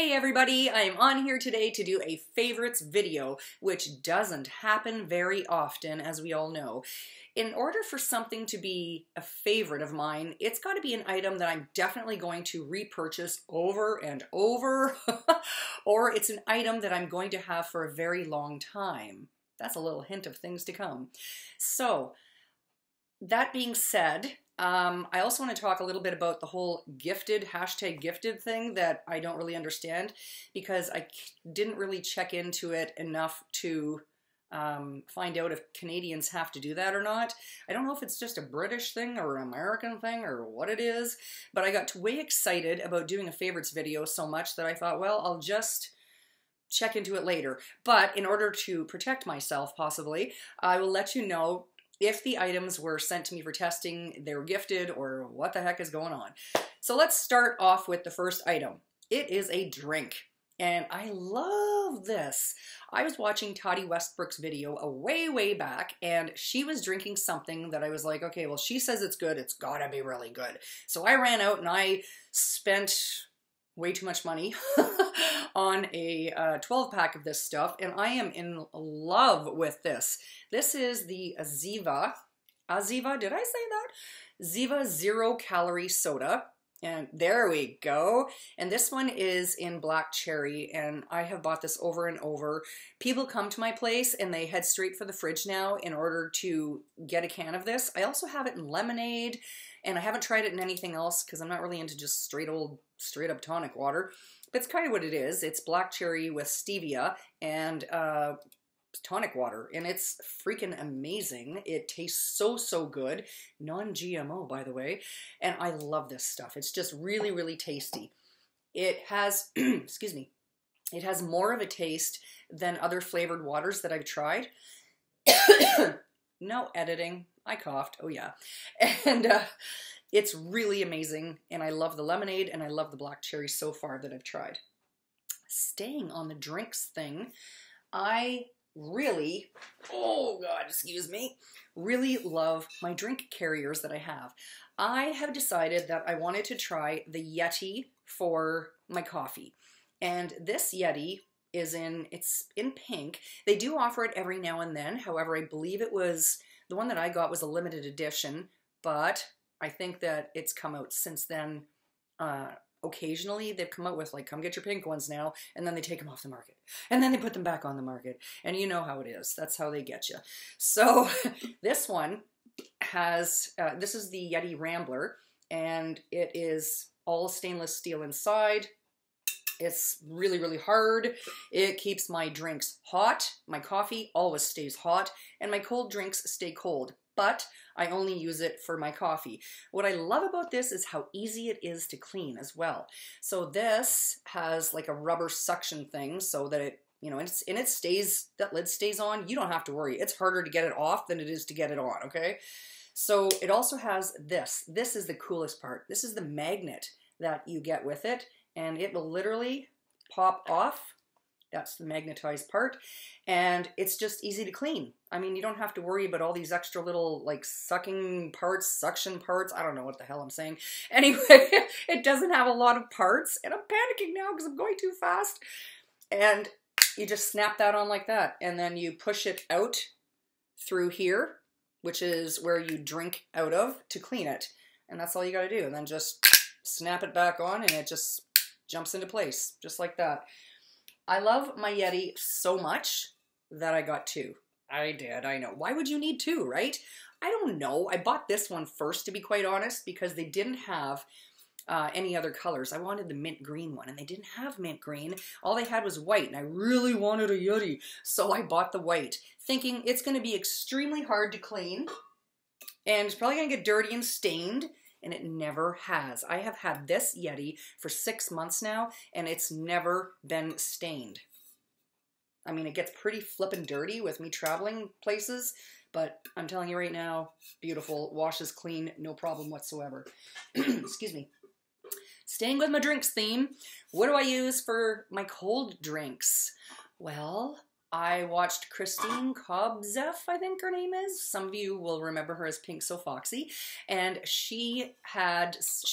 Hey everybody, I am on here today to do a favorites video, which doesn't happen very often, as we all know. In order for something to be a favorite of mine, it's got to be an item that I'm definitely going to repurchase over and over, or it's an item that I'm going to have for a very long time. That's a little hint of things to come. So, that being said, I also want to talk a little bit about the whole gifted, #gifted thing that I don't really understand because I didn't really check into it enough to find out if Canadians have to do that or not. I don't know if it's just a British thing or an American thing or what it is, but I got way excited about doing a favorites video so much that I thought, well, I'll just check into it later. But in order to protect myself, possibly, I will let you know if the items were sent to me for testing, they were gifted, or what the heck is going on. So let's start off with the first item. It is a drink, and I love this. I was watching Toddy Westbrook's video way back, and she was drinking something that I was like, okay, well, she says it's good, it's gotta be really good. So I ran out and I spent way too much money on a 12-pack of this stuff, and I am in love with this. This is the Aziva, did I say that? Aziva zero-calorie soda, and there we go. And this one is in black cherry, and I have bought this over and over. People come to my place, and they head straight for the fridge now in order to get a can of this. I also have it in lemonade, and I haven't tried it in anything else because I'm not really into just straight up tonic water. That's kind of what it is. It's black cherry with stevia and tonic water, and it's freaking amazing. It tastes so good. Non-GMO, by the way, and I love this stuff. It's just really tasty. It has, excuse me, it has more of a taste than other flavored waters that I've tried. No editing. I coughed. Oh yeah. And it's really amazing, and I love the lemonade, and I love the black cherry so far that I've tried. Staying on the drinks thing, I really, oh God, excuse me, really love my drink carriers that I have. I have decided that I wanted to try the Yeti for my coffee, and this Yeti is in, it's in pink. They do offer it every now and then. However, I believe it was, the one that I got was a limited edition, but I think that it's come out since then. Occasionally, they've come out with, like, come get your pink ones now, and then they take them off the market. And then they put them back on the market. And you know how it is. That's how they get you. So this one has, this is the Yeti Rambler, and it is all stainless steel inside. It's really hard. It keeps my drinks hot. My coffee always stays hot, and my cold drinks stay cold. But I only use it for my coffee. What I love about this is how easy it is to clean as well. So this has like a rubber suction thing so that it, you know, and it stays, that lid stays on. You don't have to worry. It's harder to get it off than it is to get it on, okay? So it also has this. This is the coolest part. This is the magnet that you get with it, and it will literally pop off. That's the magnetized part, and it's just easy to clean. I mean, you don't have to worry about all these extra little, like, sucking parts, suction parts. I don't know what the hell I'm saying. Anyway, it doesn't have a lot of parts, and I'm panicking now because I'm going too fast. And you just snap that on like that, and then you push it out through here, which is where you drink out of to clean it. And that's all you got to do, and then just snap it back on, and it just jumps into place, just like that. I love my Yeti so much that I got two. I did, I know. Why would you need two, right? I don't know. I bought this one first, to be quite honest, because they didn't have any other colors. I wanted the mint green one, and they didn't have mint green. All they had was white, and I really wanted a Yeti, so I bought the white, thinking it's going to be extremely hard to clean, and it's probably going to get dirty and stained. And it never has. I have had this Yeti for 6 months now, and it's never been stained. I mean, it gets pretty flippin' dirty with me traveling places, but I'm telling you right now, beautiful, washes clean, no problem whatsoever. Excuse me. Staying with my drinks theme, what do I use for my cold drinks? Well, I watched Christine Kobzeff, I think her name is. Some of you will remember her as Pink So Foxy. And she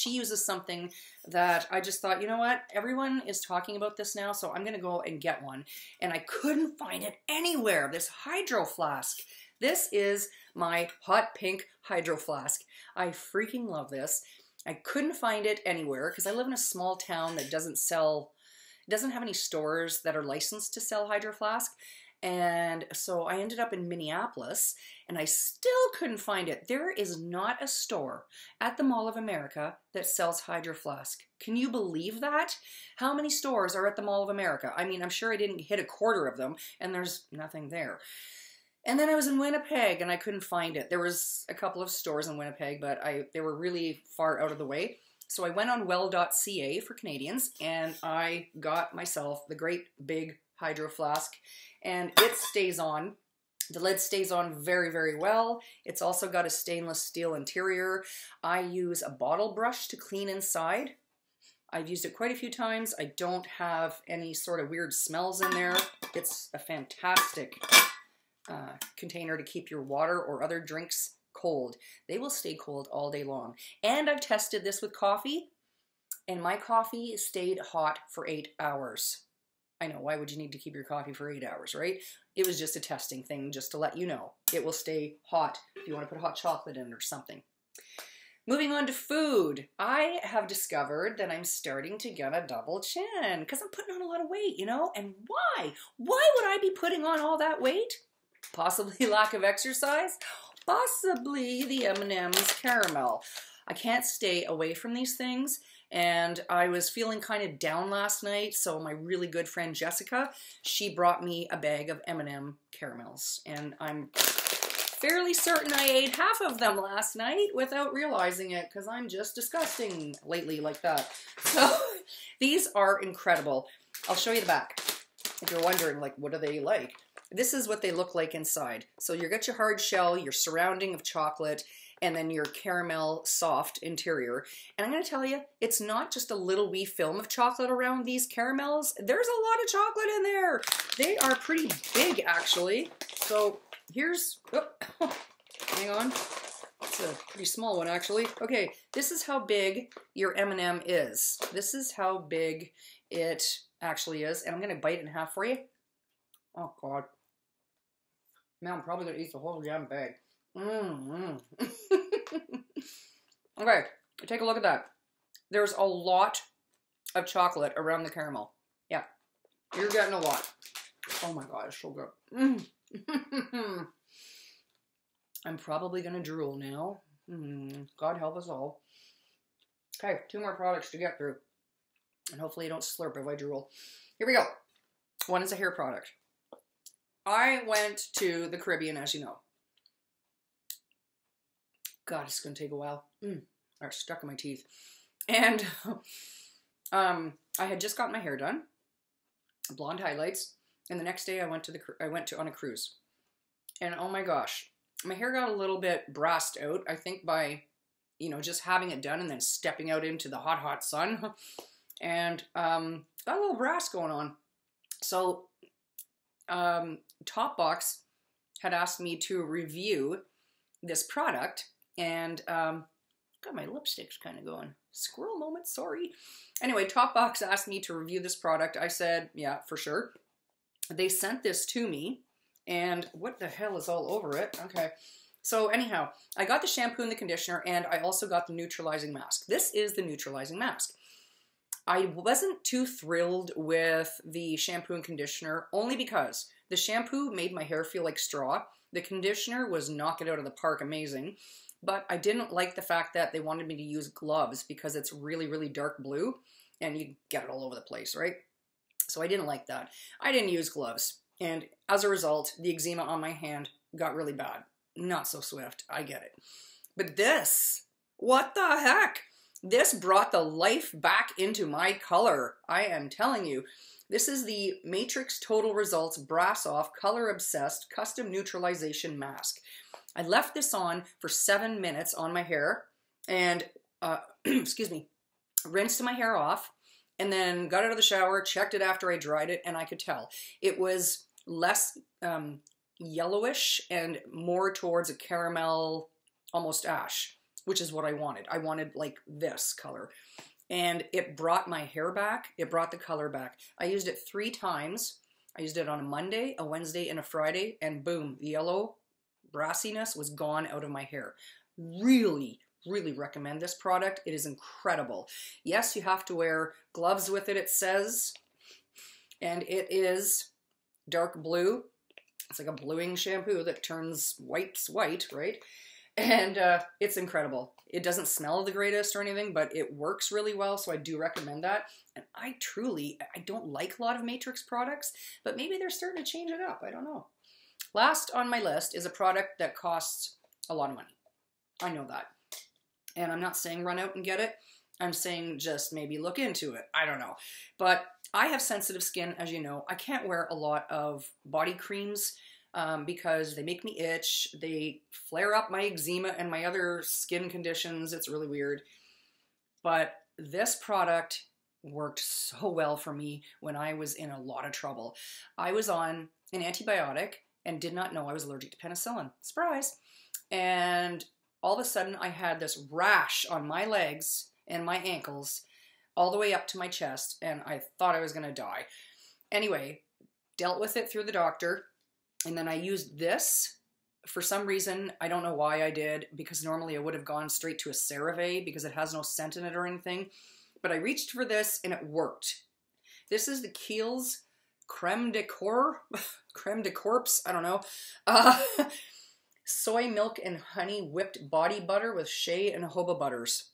uses something that I just thought, you know what? Everyone is talking about this now, so I'm going to go and get one. And I couldn't find it anywhere. This Hydro Flask. This is my hot pink Hydro Flask. I freaking love this. I couldn't find it anywhere because I live in a small town that doesn't have any stores that are licensed to sell Hydro Flask. And so I ended up in Minneapolis and I still couldn't find it. There is not a store at the Mall of America that sells Hydro Flask. Can you believe that? How many stores are at the Mall of America? I mean, I'm sure I didn't hit a quarter of them and there's nothing there. And then I was in Winnipeg and I couldn't find it. There was a couple of stores in Winnipeg, but they were really far out of the way. So I went on well.ca for Canadians and I got myself the great big Hydro Flask, and it stays on. The lid stays on very, very well. It's also got a stainless steel interior. I use a bottle brush to clean inside. I've used it quite a few times. I don't have any sort of weird smells in there. It's a fantastic container to keep your water or other drinks cold. They will stay cold all day long. And I've tested this with coffee, and my coffee stayed hot for 8 hours. I know, why would you need to keep your coffee for 8 hours, right? It was just a testing thing, just to let you know. It will stay hot if you want to put hot chocolate in it or something. Moving on to food. I have discovered that I'm starting to get a double chin because I'm putting on a lot of weight, you know? And why? Why would I be putting on all that weight? Possibly lack of exercise, possibly the M&M's Caramel. I can't stay away from these things, and I was feeling kind of down last night, so my really good friend Jessica, she brought me a bag of M&M Caramels, and I'm fairly certain I ate half of them last night without realizing it, because I'm just disgusting lately like that. So these are incredible. I'll show you the back if you're wondering, like, what are they like? This is what they look like inside. So you got your hard shell, your surrounding of chocolate, and then your caramel soft interior. And I'm going to tell you, it's not just a little wee film of chocolate around these caramels. There's a lot of chocolate in there. They are pretty big, actually. So here's, oh, hang on. It's a pretty small one, actually. Okay, this is how big your M&M is. This is how big it actually is. And I'm going to bite it in half for you. Oh, God. Man, I'm probably going to eat the whole damn bag. Okay, take a look at that. There's a lot of chocolate around the caramel. Yeah, you're getting a lot. Oh my God, it's so good. I'm probably going to drool now. God help us all. Okay, two more products to get through. And hopefully you don't slurp if I drool. Here we go. One is a hair product. I went to the Caribbean, as you know. God, it's going to take a while. I'm stuck in my teeth. And I had just got my hair done, blonde highlights, and the next day I went on a cruise. And oh my gosh, my hair got a little bit brassed out, I think, by, you know, just having it done and then stepping out into the hot, hot sun. And got a little brass going on. So Topbox had asked me to review this product, and got my lipsticks kind of going. Squirrel moment, sorry. Anyway, Topbox asked me to review this product. I said, yeah, for sure. They sent this to me, and what the hell is all over it? Okay. So anyhow, I got the shampoo and the conditioner, and I also got the neutralizing mask. This is the neutralizing mask. I wasn't too thrilled with the shampoo and conditioner, only because the shampoo made my hair feel like straw. The conditioner was knock it out of the park amazing, but I didn't like the fact that they wanted me to use gloves because it's really, really dark blue and you get it all over the place, right? So I didn't like that. I didn't use gloves, and as a result, the eczema on my hand got really bad. Not so swift, I get it. But this, what the heck? This brought the life back into my color. I am telling you, this is the Matrix Total Results Brass Off Color Obsessed Custom Neutralization Mask. I left this on for 7 minutes on my hair and, excuse me, rinsed my hair off and then got out of the shower, checked it after I dried it, and I could tell. It was less yellowish and more towards a caramel, almost ash, which is what I wanted. I wanted like this color. And it brought my hair back. It brought the color back. I used it 3 times. I used it on a Monday, a Wednesday, and a Friday, and boom, the yellow brassiness was gone out of my hair. Really, really recommend this product. It is incredible. Yes, you have to wear gloves with it, it says, and it is dark blue. It's like a bluing shampoo that turns whites white, right? And it's incredible. It doesn't smell the greatest or anything, but it works really well, so I do recommend that. And I don't like a lot of Matrix products, but maybe they're starting to change it up. I don't know. Last on my list is a product that costs a lot of money. I know that. And I'm not saying run out and get it. I'm saying just maybe look into it. I don't know. But I have sensitive skin, as you know. I can't wear a lot of body creams because they make me itch, they flare up my eczema and my other skin conditions. It's really weird. But this product worked so well for me when I was in a lot of trouble. I was on an antibiotic and did not know I was allergic to penicillin. Surprise! And all of a sudden I had this rash on my legs and my ankles all the way up to my chest, and I thought I was gonna die. Anyway, dealt with it through the doctor. And then I used this for some reason. I don't know why I did, because normally I would have gone straight to a CeraVe because it has no scent in it or anything. But I reached for this and it worked. This is the Kiehl's creme de corps, I don't know. Soy milk and honey whipped body butter with shea and jojoba butters.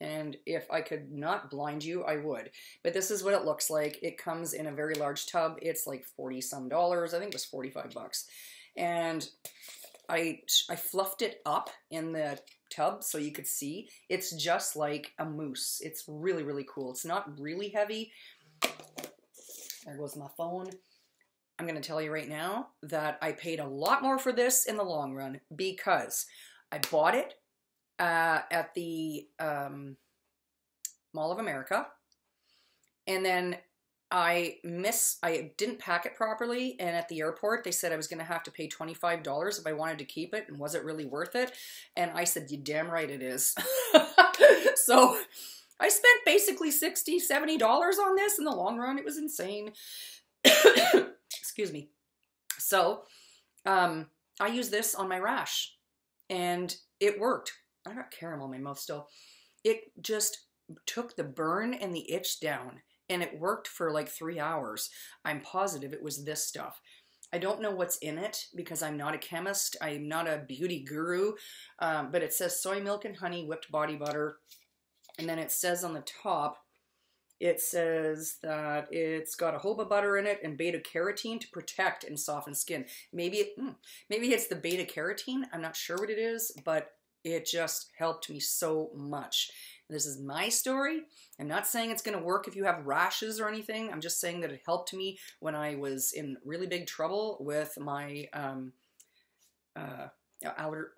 And if I could not blind you, I would. But this is what it looks like. It comes in a very large tub. It's like $40 some. I think it was 45 bucks. And I fluffed it up in the tub so you could see. It's just like a mousse. It's really, really cool. It's not really heavy. There goes my phone. I'm going to tell you right now that I paid a lot more for this in the long run because I bought it at the Mall of America, and then I didn't pack it properly, and at the airport they said I was gonna have to pay $25 if I wanted to keep it, and was it really worth it? And I said, you damn right it is. So I spent basically $60–$70 on this in the long run. It was insane. Excuse me. So I used this on my rash and it worked. I got caramel in my mouth still. It just took the burn and the itch down, and it worked for like 3 hours. I'm positive it was this stuff. I don't know what's in it because I'm not a chemist. I'm not a beauty guru, but it says soy milk and honey whipped body butter. And then it says on the top, it says that it's got jojoba butter in it and beta carotene to protect and soften skin. Maybe it's the beta carotene. I'm not sure what it is, but it just helped me so much. This is my story. I'm not saying it's going to work if you have rashes or anything. I'm just saying that it helped me when I was in really big trouble with my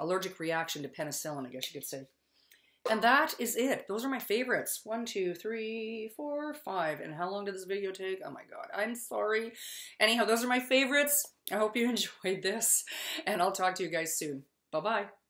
allergic reaction to penicillin, I guess you could say. And that is it. Those are my favorites. 1, 2, 3, 4, 5. And how long did this video take? Oh my God, I'm sorry. Anyhow, those are my favorites. I hope you enjoyed this, and I'll talk to you guys soon. Bye-bye.